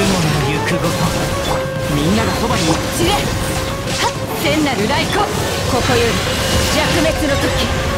雲の行くごと、みんながそばに散れ。はっ、天なる雷光、ここより弱滅の時。